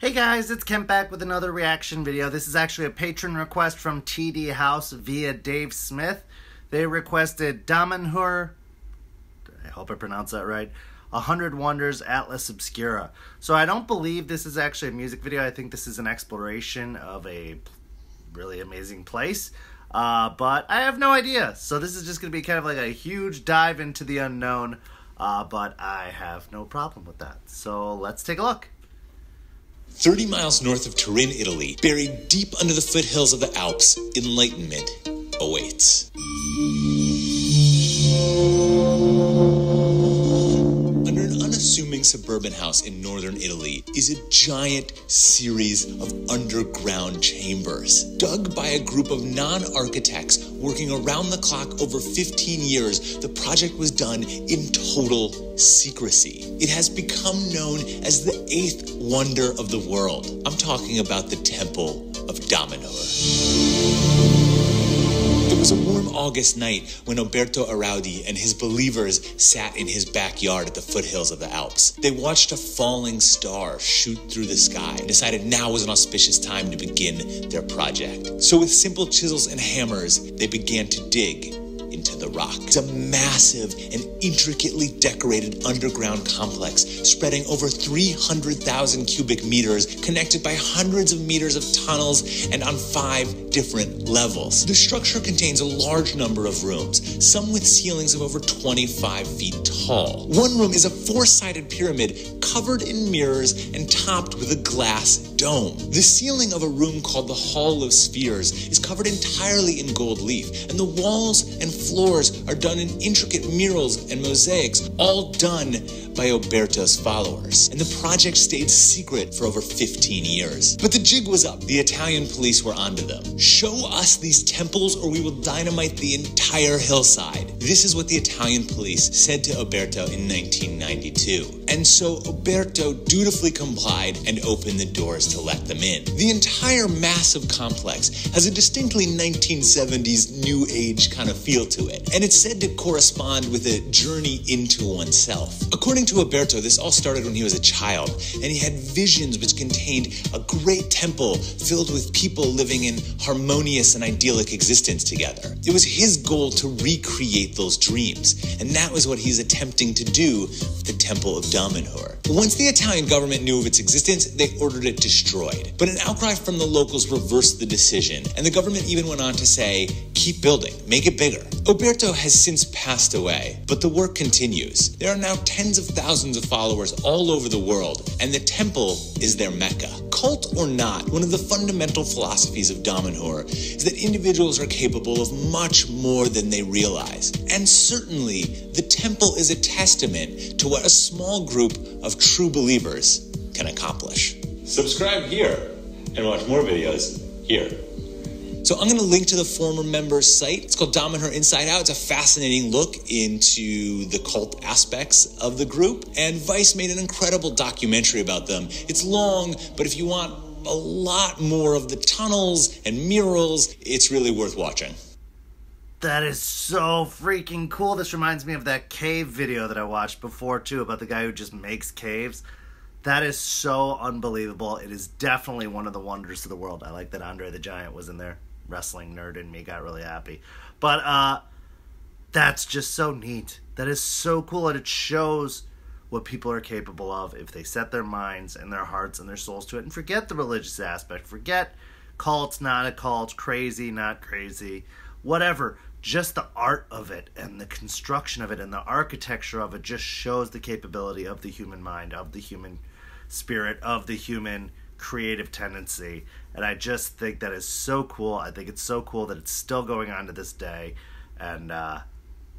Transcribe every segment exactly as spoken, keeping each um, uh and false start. Hey guys, it's Kent back with another reaction video. This is actually a patron request from T D House via Dave Smith. They requested Damanhur, I hope I pronounced that right, one hundred Wonders Atlas Obscura. So I don't believe this is actually a music video. I think this is an exploration of a really amazing place. Uh, but I have no idea. So this is just going to be kind of like a huge dive into the unknown. Uh, but I have no problem with that. So let's take a look. thirty miles north of Turin, Italy, buried deep under the foothills of the Alps, enlightenment awaits. Under an unassuming suburban house in northern Italy is a giant series of underground chambers, dug by a group of non-architects working around the clock over fifteen years. The project was done in total secrecy. It has become known as the eighth wonder of the world. I'm talking about the Temple of Damanhur. It was a warm August night when Alberto Airaudi and his believers sat in his backyard at the foothills of the Alps. They watched a falling star shoot through the sky and decided now was an auspicious time to begin their project. So with simple chisels and hammers, they began to dig into the rock. It's a massive and intricately decorated underground complex spreading over three hundred thousand cubic meters, connected by hundreds of meters of tunnels and on five different levels. The structure contains a large number of rooms, some with ceilings of over twenty-five feet tall. One room is a four-sided pyramid covered in mirrors and topped with a glass dome. The ceiling of a room called the Hall of Spheres is covered entirely in gold leaf, and the walls and floors are done in intricate murals and mosaics, all done by Alberto's followers. And the project stayed secret for over fifteen years. But the jig was up. The Italian police were onto them. Show us these temples or we will dynamite the entire hillside. This is what the Italian police said to Alberto in nineteen ninety-two. And so Alberto dutifully complied and opened the doors to let them in. The entire massive complex has a distinctly nineteen seventies New Age kind of feel to it, and it's said to correspond with a journey into oneself. According to Alberto, this all started when he was a child, and he had visions which contained a great temple filled with people living in harmonious and idyllic existence together. It was his goal to recreate those dreams, and that was what he's attempting to do with the Temple of Damanhur. Once the Italian government knew of its existence, they ordered it destroyed. But an outcry from the locals reversed the decision, and the government even went on to say, keep building, make it bigger. Alberto has since passed away, but the work continues. There are now tens of thousands of followers all over the world, and the temple is their Mecca. Cult or not, one of the fundamental philosophies of Damanhur is that individuals are capable of much more than they realize. And certainly, the temple is a testament to what a small group of true believers can accomplish. Subscribe here and watch more videos here. So I'm going to link to the former member's site. It's called Damanhur Inside Out. It's a fascinating look into the cult aspects of the group. And Vice made an incredible documentary about them. It's long, but if you want a lot more of the tunnels and murals, it's really worth watching. That is so freaking cool. This reminds me of that cave video that I watched before too, about the guy who just makes caves. That is so unbelievable. It is definitely one of the wonders of the world. I like that Andre the Giant was in there. Wrestling nerd in me got really happy, but uh that's just so neat. That is so cool, and it shows what people are capable of if they set their minds and their hearts and their souls to it, and forget the religious aspect, forget cults, not a cult, crazy, not crazy, whatever. Just the art of it and the construction of it and the architecture of it just shows the capability of the human mind, of the human spirit, of the human creative tendency. And I just think that is so cool. I think it's so cool that it's still going on to this day, and uh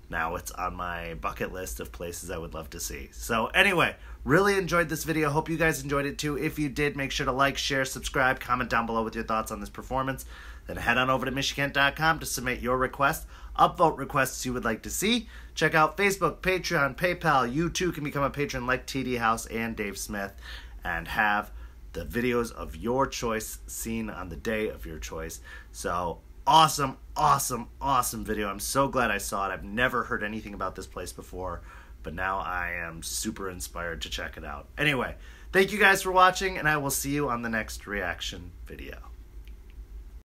now it's on my bucket list of places I would love to see. So anyway, really enjoyed this video. Hope you guys enjoyed it too. If you did, make sure to like, share, subscribe, comment down below with your thoughts on this performance. Then head on over to Michikent dot com to submit your request. Upvote requests you would like to see. Check out Facebook, Patreon, PayPal. You too can become a patron like T D House and Dave Smith and have the videos of your choice seen on the day of your choice. So awesome, awesome, awesome video. I'm so glad I saw it. I've never heard anything about this place before, but now I am super inspired to check it out. Anyway, Thank you guys for watching, and I will see you on the next reaction video.